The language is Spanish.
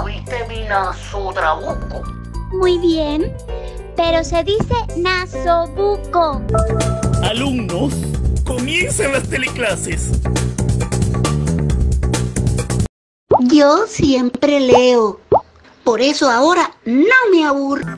¿Sabiste mi nasotrabuco? Muy bien, pero se dice nasobuco. Alumnos, comiencen las teleclases. Yo siempre leo, por eso ahora no me aburro.